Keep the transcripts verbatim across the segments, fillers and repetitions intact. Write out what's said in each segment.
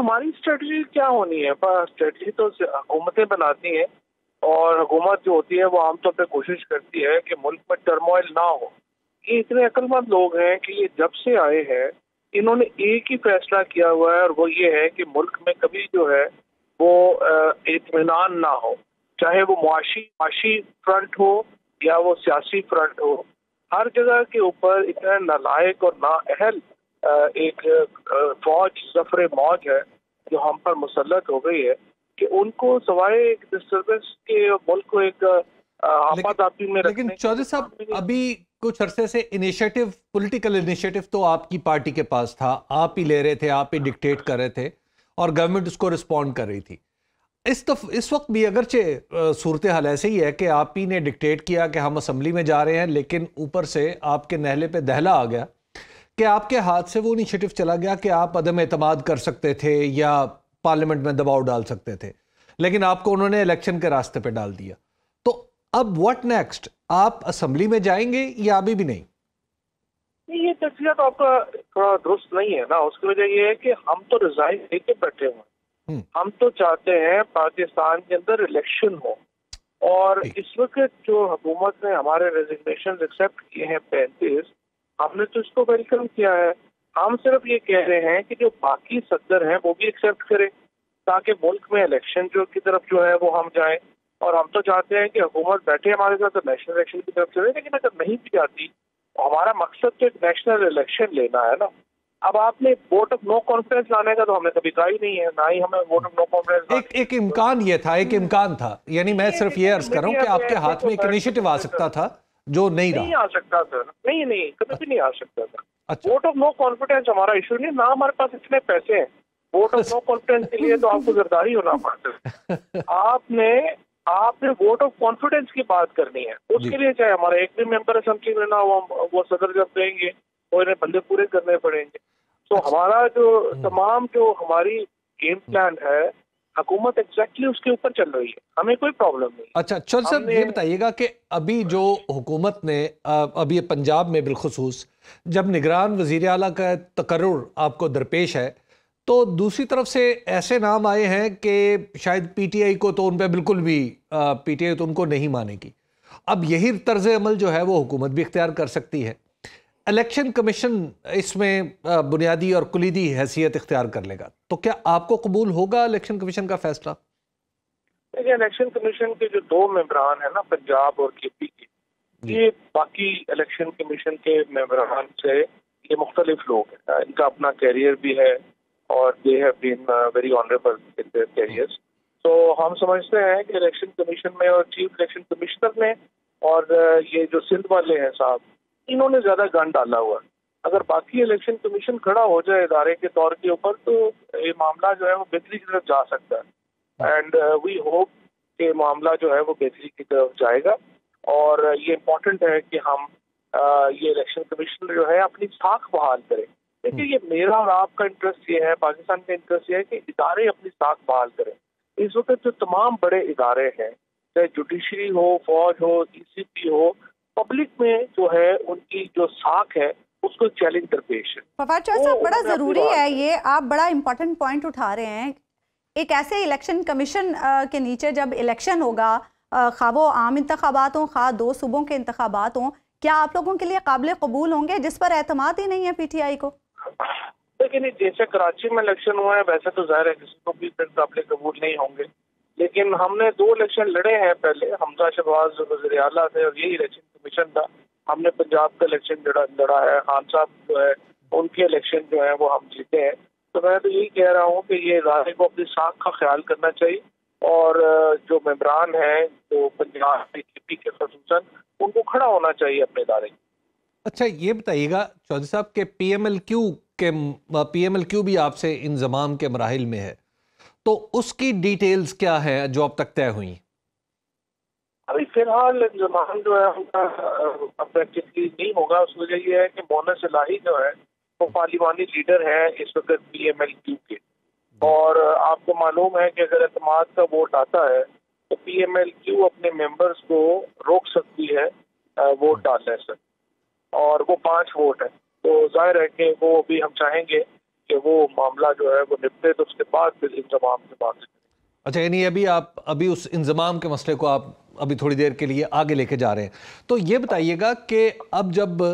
हमारी स्ट्रेटजी क्या होनी है? स्ट्रेटजी तो हुकूमतें बनाती हैं और हुकूमत जो होती है वो आमतौर पर कोशिश करती है कि मुल्क में टर्मोइल ना हो। ये इतने अक्लमंद लोग हैं कि ये जब से आए हैं इन्होंने एक ही फैसला किया हुआ है और वो ये है कि मुल्क में कभी जो है वो इत्मीनान ना हो, चाहे वो मुआशी मुआशी फ्रंट हो या वो सियासी फ्रंट हो। हर जगह के ऊपर इतना नालायक और नाअहल एक फौज सफरे मौज है जो हम पर मुसल्लत हो गई है कि उनको सवाए एक डिस्टर्बेंस के मुल्क को एक आफत आपी में रखने। लेकिन चौधरी साहब, अभी कुछ अरसे से इनिशिएटिव, पॉलिटिकल इनिशिएटिव तो आपकी पार्टी के पास था, आप ही ले रहे थे, आप ही डिक्टेट कर रहे थे और गवर्नमेंट उसको रिस्पॉन्ड कर रही थी। इस तफ, इस वक्त भी अगरचे सूरत हाल ऐसे ही है कि आप ही ने डिक्टेट किया कि हम असम्बली में जा रहे हैं, लेकिन ऊपर से आपके नहले पे दहला आ गया कि आपके हाथ से वो इनिशिएटिव चला गया कि आप अदम एतमाद कर सकते थे या पार्लियामेंट में दबाव डाल सकते थे, लेकिन आपको उन्होंने इलेक्शन के रास्ते पे डाल दिया। तो अब व्हाट नेक्स्ट? आप असम्बली में जाएंगे या अभी भी नहीं? ये तस्वीर तो आपका थोड़ा दुरुस्त नहीं है ना। उसकी वजह यह है कि हम तो रिजाइन लेके बैठे हुए हैं। हम तो चाहते हैं पाकिस्तान के अंदर इलेक्शन हो और इस वक्त जो हुकूमत ने हमारे रेजिग्नेशन एक्सेप्ट किए हैं पैंतीस, हमने तो इसको वेलकम किया है। हम सिर्फ ये कह रहे हैं कि जो बाकी सत्तर हैं वो भी एक्सेप्ट करें ताकि मुल्क में इलेक्शन जो की तरफ जो है वो हम जाएं। और हम तो चाहते हैं कि हुकूमत बैठे हमारे साथ तो नेशनल इलेक्शन की तरफ चले, लेकिन अगर नहीं भी जाती, हमारा मकसद तो एक नेशनल इलेक्शन लेना है ना। अब आपने वोट ऑफ नो कॉन्फिडेंस लाने का तो हमने कभी कहा ही नहीं है, ना ही हमें वोट ऑफ नो कॉन्फिडेंस। एक एक इम्कान ये था, एक इम्कान था, यानी मैं सिर्फ ये अर्ज कर रहा हूँ कि आपके हाथ में एक इनिशिएटिव आ सकता था जो नहीं नहीं आ सकता था। नहीं नहीं कभी भी नहीं आ सकता था। वोट ऑफ नो कॉन्फिडेंस हमारा इशू नहीं, ना हमारे पास इतने पैसे हैं। वोट ऑफ नो कॉन्फिडेंस के लिए तो आपको जरदारी होना पड़ता है। आपने आपने वोट ऑफ कॉन्फिडेंस की बात करनी है, उसके लिए चाहे हमारा एक भी मेंबर असम्बली में ना हो, हम वो सदर जब देंगे तो इन्हें बंदे पूरे करने पड़ेंगे। तो हमारा जो तमाम जो हमारी गेम प्लान है, हुकूमत एग्जैक्टली उसके ऊपर चल रही है, हमें कोई प्रॉब्लम नहीं। अच्छा चल सर, ये बताइएगा कि अभी जो हुकूमत ने अभी पंजाब में बिलखुसूस जब निगरान वजीर आला का तकर्रुर आपको दरपेश है, तो दूसरी तरफ से ऐसे नाम आए हैं कि शायद पीटीआई को तो उन पर बिल्कुल भी पीटीआई तो उनको नहीं मानेगी। अब यही तर्ज अमल जो है वो हुकूमत भी इख्तियार कर सकती है। इलेक्शन कमीशन इसमें बुनियादी और कुलीदी हैसियत इख्तियार कर लेगा, तो क्या आपको कबूल होगा इलेक्शन कमीशन का फैसला? देखिए, इलेक्शन कमीशन के जो दो मेंबरान है ना, पंजाब और के पी के, ये बाकी इलेक्शन कमीशन के मेंबरान से ये मुख्तलिफ लोग हैं, इनका अपना कैरियर भी है और they have been very honourable in their careers. तो हम समझते हैं कि इलेक्शन कमीशन में और चीफ इलेक्शन कमिश्नर ने और ये जो सिंध वाले हैं साहब, इन्होंने ज्यादा गन डाला हुआ। अगर बाकी इलेक्शन कमीशन खड़ा हो जाए इदारे के तौर के ऊपर तो ये मामला जो है वो बेहतरी की तरफ जा सकता है। एंड वी होप कि मामला जो है वो बेहतरी की तरफ जाएगा। और ये इम्पोर्टेंट है कि हम uh, ये इलेक्शन कमीशन जो है अपनी साख बहाल करें। देखिए, ये मेरा और आपका इंटरेस्ट ये है, पाकिस्तान का इंटरेस्ट ये है कि इदारे अपनी साख बहाल करें। इस वक्त जो तमाम बड़े इदारे हैं, चाहे जुडिशरी हो, फौज हो, ई सी पी हो, पब्लिक में जो है उनकी जो साख है उसको चैलेंज दरपेश है। फवाद चौधरी साहब, बड़ा ज़रूरी है ये, आप बड़ा इम्पोर्टेंट पॉइंट उठा रहे हैं। एक ऐसे इलेक्शन कमीशन के नीचे जब इलेक्शन होगा, खा वो आम इंतखाबात हों, खा दो सूबों के इंतखाबात हों, क्या आप लोगों के लिए काबिल कबूल होंगे जिस पर एतमाद ही नहीं है पी टी आई को? लेकिन जैसे कराची में इलेक्शन हुआ है वैसे तो जाहिर है किसी को भी फिर काबिल कबूल नहीं होंगे। लेकिन हमने दो इलेक्शन लड़े हैं, पहले हमजा शहबाज वज़ीर आला थे और यही इलेक्शन कमीशन था। हमने पंजाब का इलेक्शन लड़ा है, खान साहब जो है उनके इलेक्शन जो है वो हम जीते हैं। तो मैं तो यही कह रहा हूँ कि ये इदारे को अपनी साख का ख्याल करना चाहिए और जो मेम्बरान हैं जो पंजाब के पी के खसूसन, उनको खड़ा होना चाहिए अपने इदारे में। अच्छा ये बताइएगा चौधरी साहब के पी एम एल क्यू के पी एम एल क्यू भी आपसे इंजमाम के मराहिल में है, तो उसकी डिटेल्स क्या है जो अब तक तय हुई? अभी फिलहाल इंजमाम जो है उनका प्रैक्टिकली नहीं होगा। उस वजह यह है कि मोहन सलाही जो है वो पार्लिमानी लीडर है इस वक्त पी एम एल क्यू के, और आपको मालूम है कि अगर एतमाद का वोट आता है तो पी एम एल क्यू अपने मेम्बर्स को रोक सकती है वोट डालने से, और वो पांच वोट है। तो जाहिर है कि वो भी हम चाहेंगे कि वो मामला जो है वो निपटे, तो उसके बाद फिर इंजमाम के बाद। अच्छा, यानी अभी आप अभी उस इंजमाम के मसले को आप अभी थोड़ी देर के लिए आगे लेके जा रहे हैं। तो ये बताइएगा कि अब जब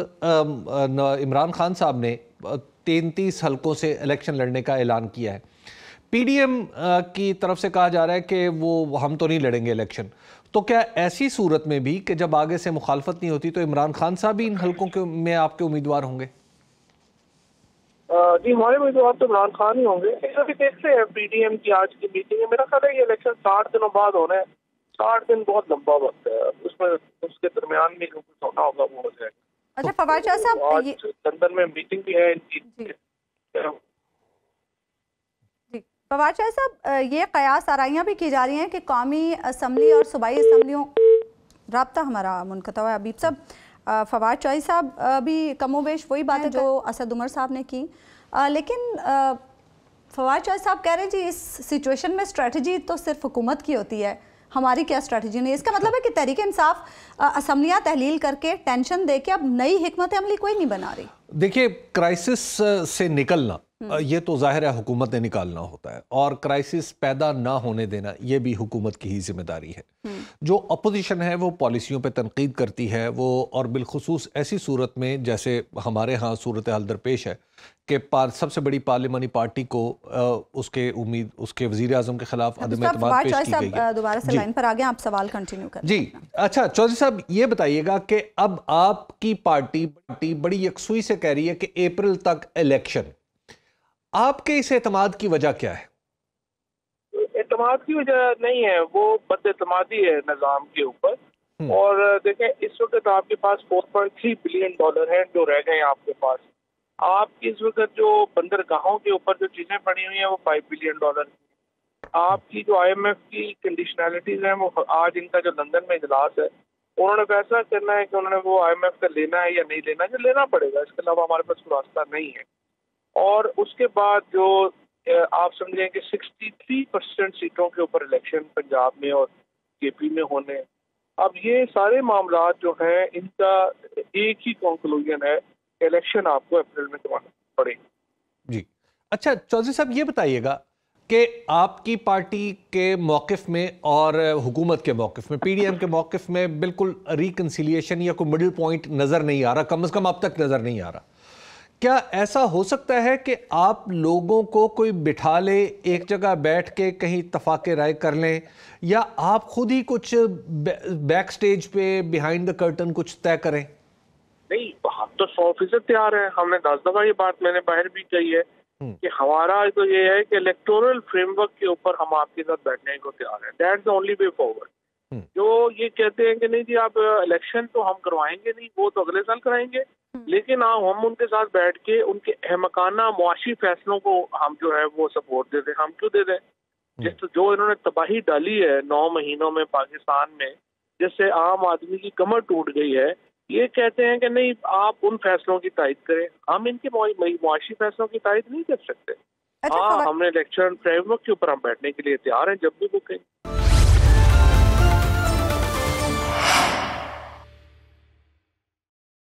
इमरान खान साहब ने तैंतीस हलकों से इलेक्शन लड़ने का ऐलान किया है, पीडीएम की तरफ से कहा जा रहा है कि वो हम तो नहीं लड़ेंगे इलेक्शन, तो क्या ऐसी सूरत में भी कि जब आगे से मुखालफत नहीं होती तो इमरान खान साहब भी इन हलकों के में आपके उम्मीदवार होंगे? जी, हमारे उम्मीदवार तो इमरान खान ही होंगे। अभी देखते हैं पीडीएम की आज की मीटिंग है, मेरा ख्याल है ये इलेक्शन साठ दिनों बाद होना है। साठ दिन बहुत लंबा वक्त है, उसमें उसके दरमियान में जो कुछ होना होगा वो हो जाएगा। अच्छा फवाद साहब, आज लंदन में मीटिंग भी है इनकी। फवाद साहब, ये कयास आराइयाँ भी की जा रही हैं कि कौमी असम्बली और सूबाई असम्बलियों रब्ता हमारा मुनक़ता है। अबीब साहब, फवाद चौधरी साहब, अभी कमोबेश वही बात है जो असद उमर साहब ने की, आ, लेकिन फवाद चौधरी साहब कह रहे हैं जी इस सिचुएशन में स्ट्रेटजी तो सिर्फ हुकूमत की होती है, हमारी क्या स्ट्रेटजी नहीं। इसका मतलब है कि तहरीक इंसाफ असम्बलियाँ तहलील करके टेंशन दे के अब नई हिकमत अमली कोई नहीं बना रही। देखिए, क्राइसिस से निकलना ये तो जाहिर है हुकूमत ने निकालना होता है, और क्राइसिस पैदा ना होने देना ये भी हुकूमत की ही जिम्मेदारी है। जो अपोजिशन है वो पॉलिसियों पे तनकीद करती है, वो और बिलखुसूस ऐसी सूरत में जैसे हमारे यहाँ सूरत हाल दरपेश है कि सबसे बड़ी पार्लिमानी पार्टी को आ, उसके उम्मीद उसके वजीर आजम के खिलाफ अदम एतमाद पेश की गई है। दोबारा से लाइन पर आ गए, आप सवाल कंटिन्यू करें जी। अच्छा चौधरी साहब, ये बताइएगा कि अब आपकी पार्टी बड़ी यकसुई से कह रही है कि अप्रैल तक इलेक्शन, आपके इस एतमाद की वजह क्या है? एतमाद की वजह नहीं है, वो बदएतमादी है निज़ाम के ऊपर। और देखें, इस वक्त आपके पास four point three billion dollar है जो रह गए आपके पास। आप इस वक्त जो बंदरगाहों के ऊपर जो चीज़ें पड़ी हुई हैं वो फाइव बिलियन डॉलर। आपकी जो आईएमएफ की कंडीशनैलिटीज हैं, वो आज इनका जो लंदन में इजलास है, उन्होंने फैसला करना है कि उन्होंने वो आईएमएफ का लेना है या नहीं लेना है। लेना पड़ेगा, इसके अलावा हमारे पास कोई रास्ता नहीं है। और उसके बाद जो आप समझें कि सिक्सटी थ्री परसेंट सीटों के ऊपर इलेक्शन पंजाब में और केपी में होने, अब ये सारे मामला जो हैं इनका एक ही कंक्लूजन है, इलेक्शन आपको अप्रैल में करवाना पड़ेगा। जी अच्छा चौधरी साहब, ये बताइएगा कि आपकी पार्टी के मौक़िफ़ में और हुकूमत के मौक़िफ़ में, पीडीएम के मौक़िफ़ में बिल्कुल रिकन्सिलिएशन या कोई मिडिल पॉइंट नज़र नहीं आ रहा, कम अज़ कम अब तक नज़र नहीं आ रहा। क्या ऐसा हो सकता है कि आप लोगों को कोई बिठा ले, एक जगह बैठ के कहीं तफाके राय कर लें, या आप खुद ही कुछ बैक स्टेज पे बिहाइंड द कर्टन कुछ तय करें? नहीं, हम तो सौ फीसद तैयार हैं। हमने दस दफा ये बात मैंने बाहर भी कही है कि हमारा तो ये है कि इलेक्टोरल फ्रेमवर्क के ऊपर हम आपके साथ बैठने को तैयार हैं। That the only way forward. जो ये कहते हैं कि नहीं जी आप इलेक्शन तो हम करवाएंगे नहीं, वो तो अगले साल कराएंगे, लेकिन हाँ हम उनके साथ बैठ के उनके अहमकाना मुआशी फैसलों को हम जो है वो सपोर्ट दे दें। हम क्यों दे दें? जिस तो जो इन्होंने तबाही डाली है नौ महीनों में पाकिस्तान में, जिससे आम आदमी की कमर टूट गई है, ये कहते हैं कि नहीं आप उन फैसलों की तायद करें। हम इनके मुआशी फैसलों की तायद नहीं कर सकते। हाँ, हमने इलेक्शन फ्रेमवर्क के ऊपर हम बैठने के लिए तैयार हैं जब भी वो कहें।